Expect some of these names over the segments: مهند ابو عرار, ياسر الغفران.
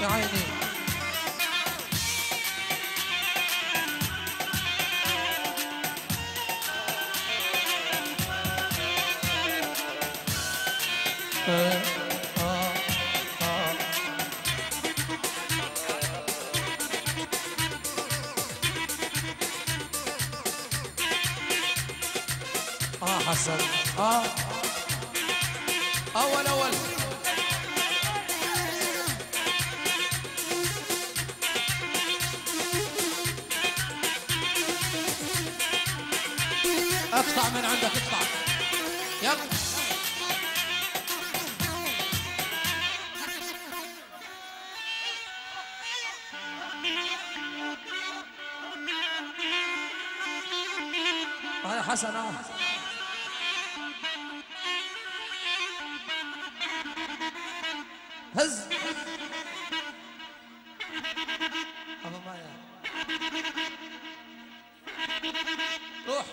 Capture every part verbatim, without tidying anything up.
يا عيني اه حسن اه اول اول اقطع من عندك اقطع يلا انا حسن اه هز ابو مايا روح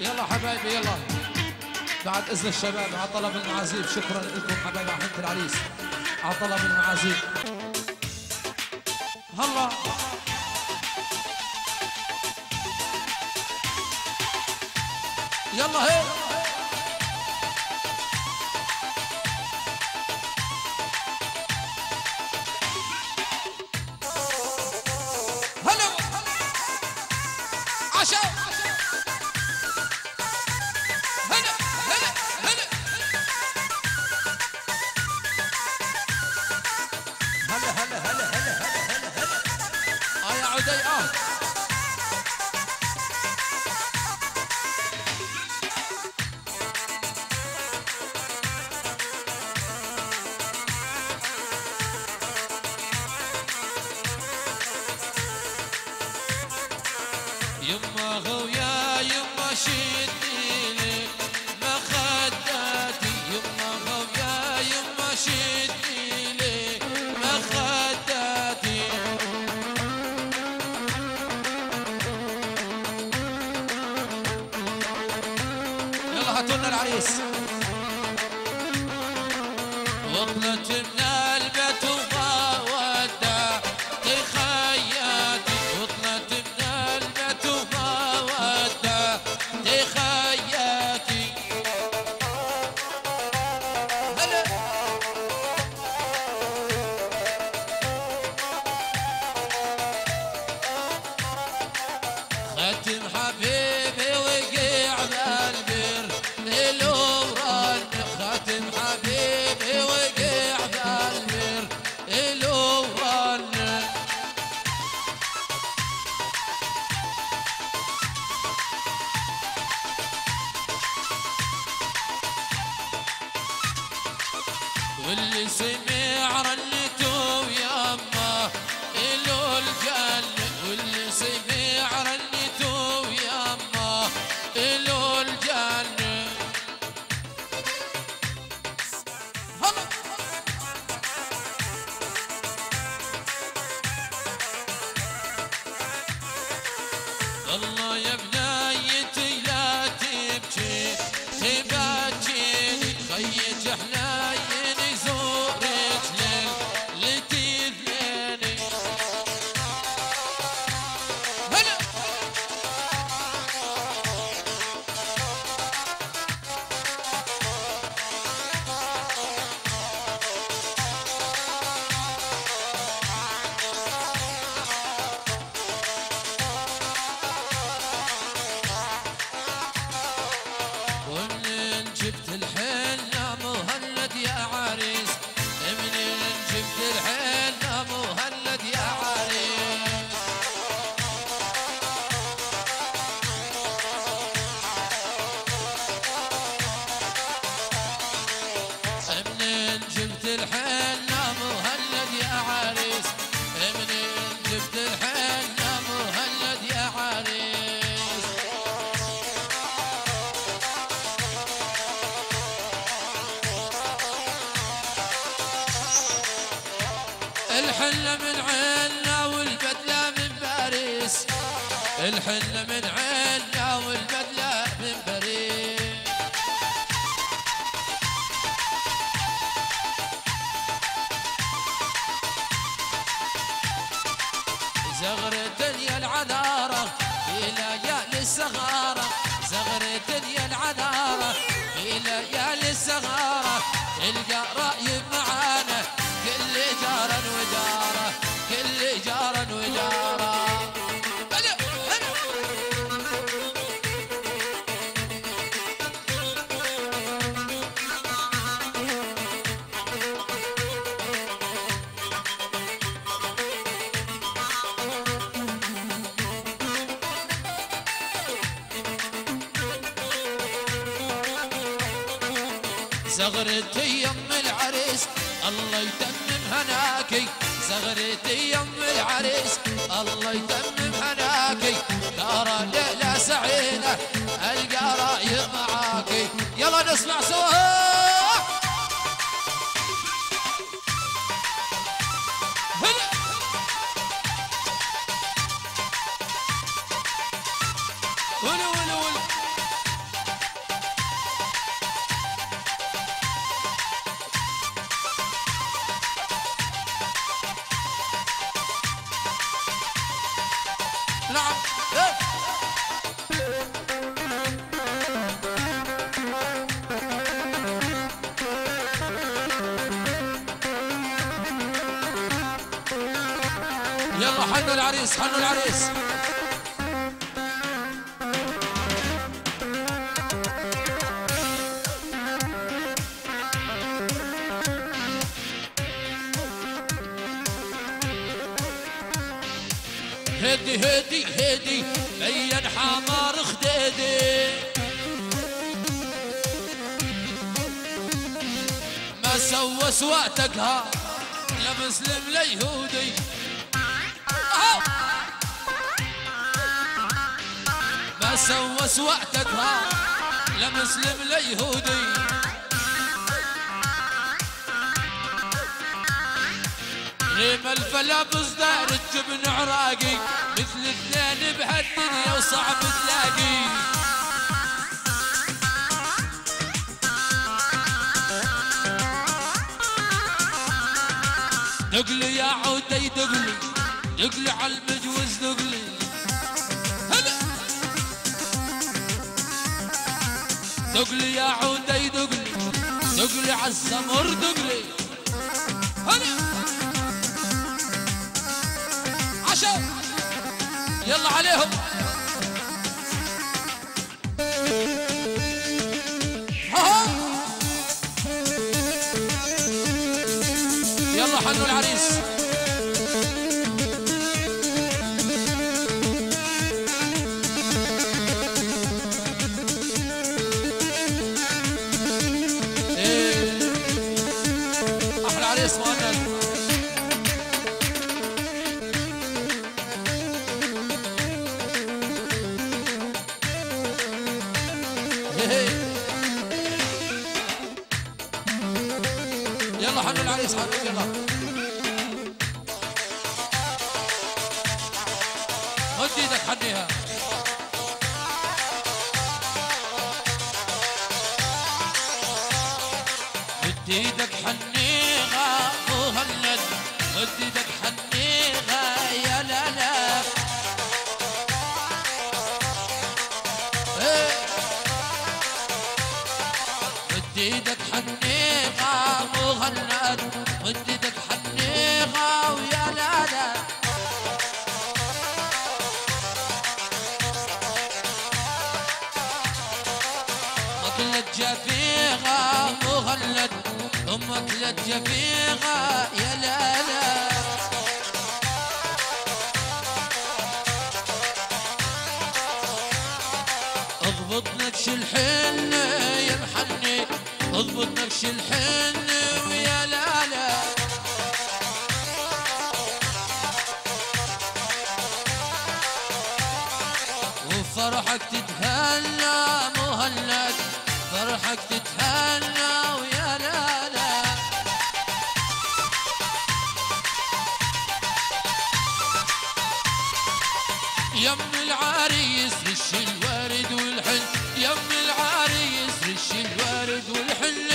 يلا حبايبي يلا بعد اذن الشباب على طلب المعازيب. شكرا لكم حبايبي على حنة العريس على طلب المعازيب. هلا يلا هي هلا عشاء يما غويا يما شدني لك مخداتي يما غويا يما شدني لك مخداتي يلا هاتولنا العريس وقلت لنا البتول خاتم حبيبي وقع بالبر الوران خاتم حبيبي وقع بالبر الوران واللي سمع رنته يما له الجنة واللي سمع رنته الله يا بنيتي لا تبكي تبكيني خيج حنيني زورك ليلتي اثنيني هلا الحلة من عنا والبدلة من باريس، الحلة من عنا والبدلة من باريس. زغرة يا العذارة في ليالي السهارة، زغرة يا العذارة في ليالي السهارة، تلقى رايب معانا كل جارا وجارة، كل جارا وجارة. هلا هلا زغرتي يم العريس الله يتمم هناكي، زغرتي يم العريس الله يتمم هناكي، ترى ليلة سعيدة ألقى رايب معاكي. يلا نسمع سوا. يلا حنوا العريس، حنوا العريس. هدي هدي هدي بين حمار خديدي، ما سوى سواتك ها لا مسلم لا يهودي، ما سوى سواتك ها لا مسلم لا يهودي. غيم الفلا بصدار الجبن عراقي، مثل اثنين بهالدنيا وصعب تلاقي. دقلي يا عودي دقلي، دقلي على المجوز دقلي. هلا دقلي يا عودي دقلي، دقلي على السمر دقلي. هلا يلا عليهم. يلا حنوا العريس. احلى عريس مهند. يلا حنوا العريس، حنوا يلا. مد ايدك حنيها. مد ايدك حنيها مهند، مد ايدك حنيها يا لا لا. مد ايدك حنيها مهند، مد ايدك حنيها ويا لا لا. مطلة جفيغة مهند، مطلة جفيغة يا لا لا. اضبط نكش الحن يا محني، اضبط نكش الحن ويا لالا. وفرحك تتهنى مهند، فرحك تتهنى ويا لالا. يم العريس رش الورد والحل، يم العريس رش الورد والحل.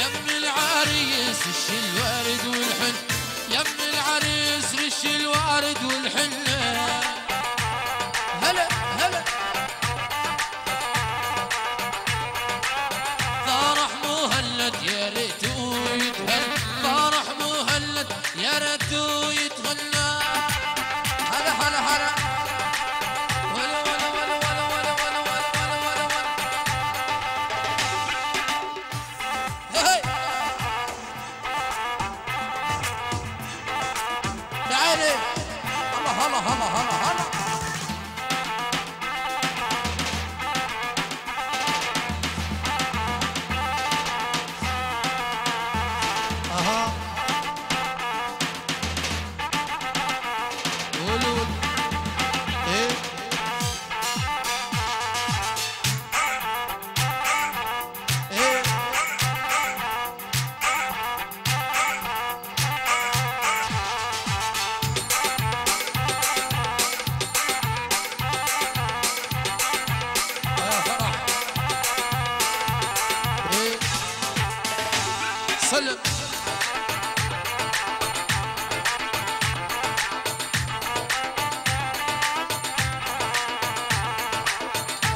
يم العريس رش الورد والحل، يم العريس رش الورد والحل. هلا هلا فرح مهند يا ريتو يتهنى، فرح مهند يا ريتو يتغنى. هلا هلا هلا ولا ولا ولا ولا ولا ولا ولا ولا ولا هاي. تعالي هلا هلا هلا هلا هلا.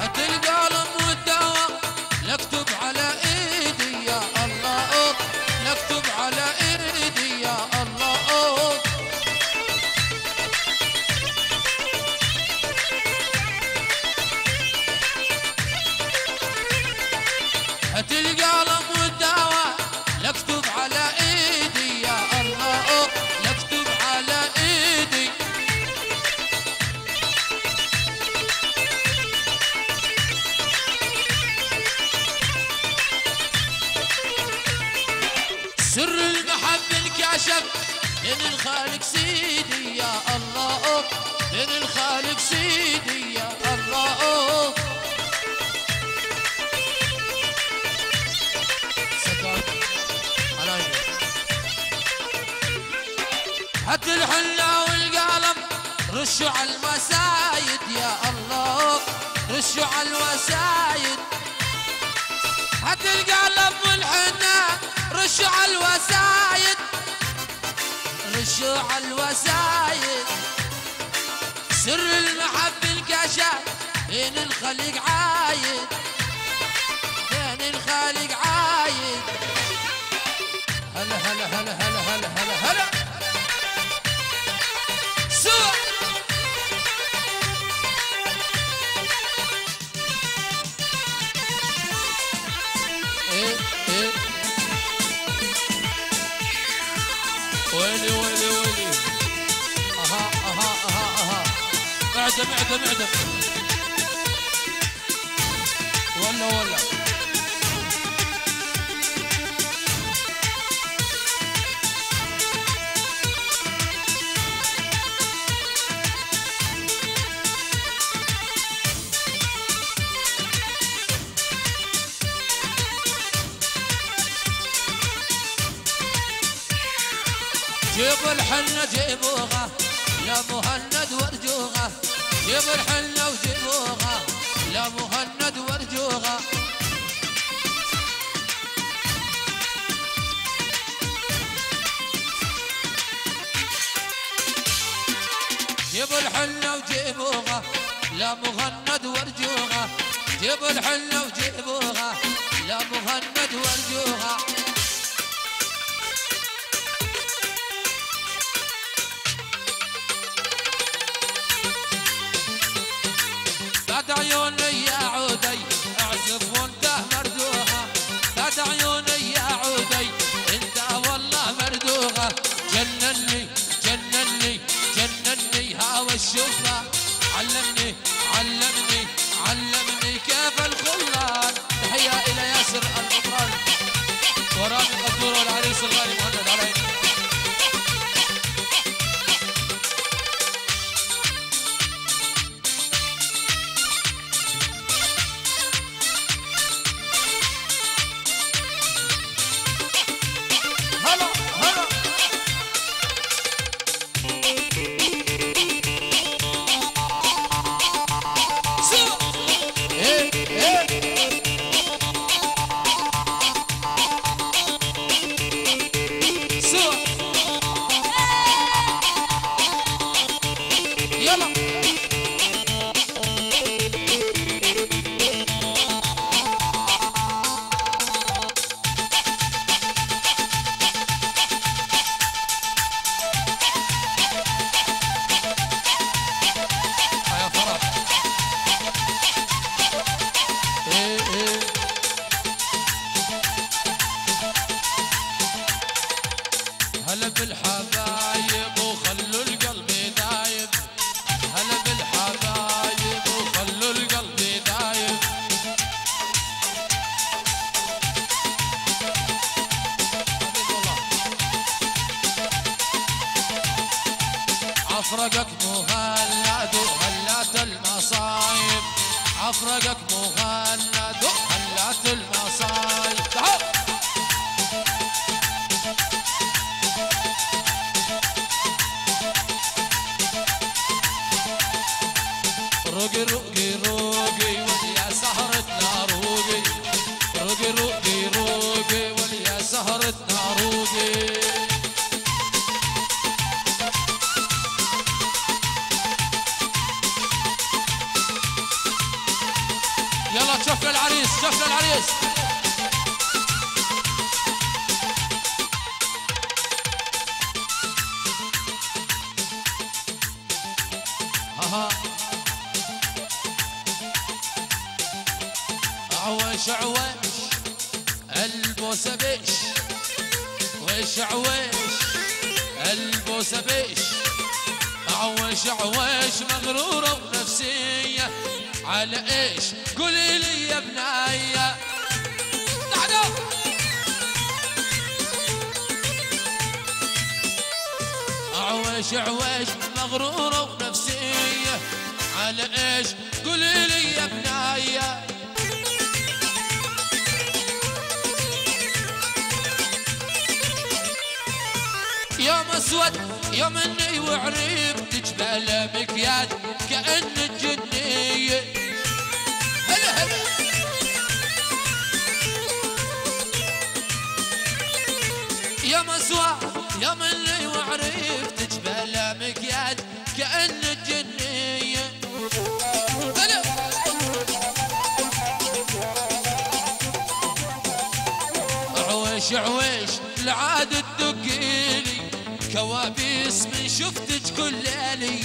هات القلم والدواء لاكتب على ايدي يا الله، لاكتب على ايدي. سر المحبة انكشف من الخالق سيدي يا الله، من الخالق سيدي يا الله. هات الحلة والقلم رشوا على الوسايد يا الله، رشوا على الوسايد. هات القلم والحنة رشوا على الوسايد، رشوا على الوسايد. سر المحبة انكشف بين الخليق عايد، بين الخليق عايد. هلا هلا هلا هلا هلا هلا هلا. ويلي ويلي ويلي. اها اها اها اها. اعدم اعدم اعدم. ولا ولا. جيبوا الحنة جيبوها يا مهند وارجوها، جيبوا الحنة وجيبوها يا مهند وارجوها. جيبوا الحنة وجيبوها يا مهند وارجوها، جيبوا الحنة وجيبوها يا مهند وارجوها. بعد عيوني يا عودي اعزف وانت مردوها، بعد عيوني يا عودي انت والله مردوها. جنني جنني جنني هاوى الشوفة، علمني علمني علمني كيف الخلان. تحية إلى ياسر الغفران ورامي الغفور والعريس الغالي مهند علي. Hello. بالحبايب وخلوا القلب دايب، هلا بالحبايب وخلوا القلب دايب. عفرقك مهند وهلات المصايب، عفرقك مهند وهلات المصايب. تعال روقي روقي روقي وليا سهرتنا روقي، روقي روقي روقي وليا سهرتنا روقي. يلا تشوف العريس، شوف العريس. ها ها عوش عوش البوسه بيش، وش عوش البوسه بيش، عوش عوش مغروره ونفسيه على ايش؟ قولي لي يا بنايه. عوش عوش مغروره ونفسيه على ايش؟ قولي لي يا بنايه. يوم اسود يوم اني وعريب تجبل مكياج كأنك جنية. هلا هلا يوم اسود يوم اني وعريب تجبل مكياج كأنك جنية. هلا عويش عويش العاد الدقيلي كوابيس من شفتك كل ليلي.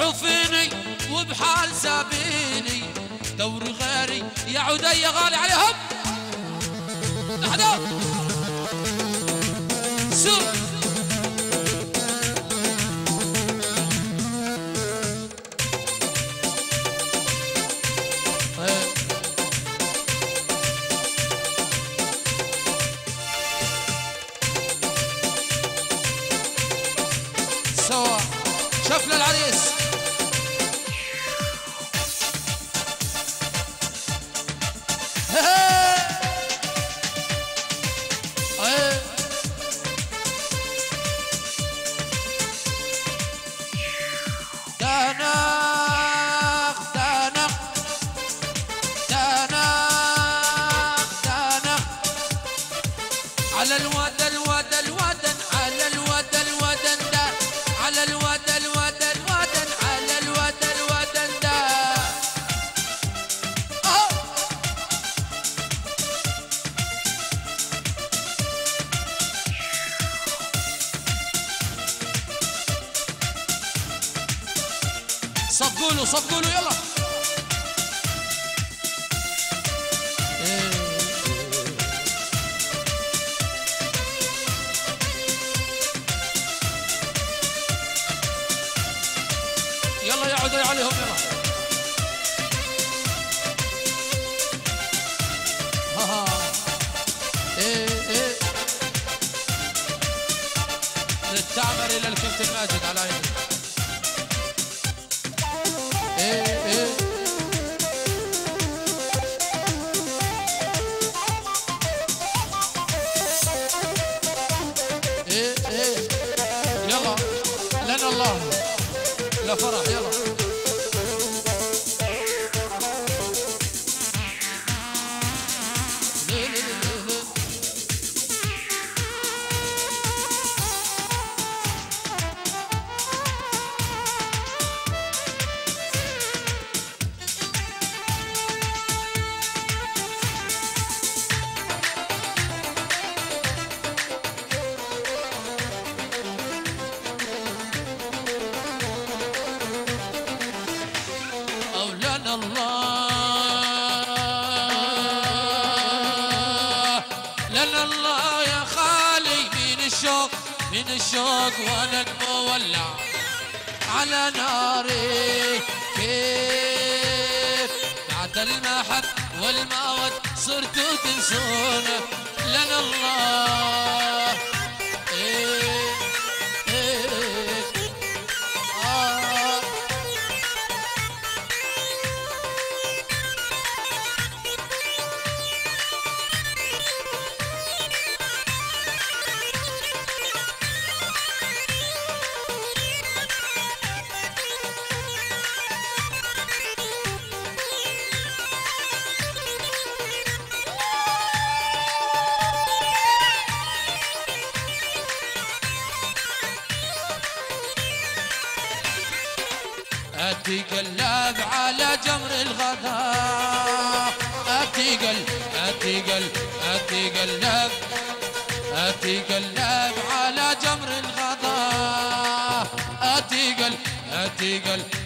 عوفيني وبحال سابيني دور غيري يا عدي غالي عليهم. احذر سو شفنا العريس. دانق دانق دانق دانق على الواد الواد الوادن، على الواد الوادن دا، على الواد الواد الوادن، على الواد الوادن دا. أوه. صفقوا له صفقوا له يلا. يلا يا عدي عليهم يلا. ها ها ايه ايه للتعمر الى الكبت الماجد على عيني. ايه ايه ايه ايه يلا لنا الله لا فرح يلا. الشوق وانا مولع على ناري، كيف بعد المحب والموت صرتوا تنسونا لنا الله. إيه إيه آه أتقلب على جمر الغضا، أتقلب أتقلب أتقلب أتقلب على جمر الغضا، أتقلب أتقلب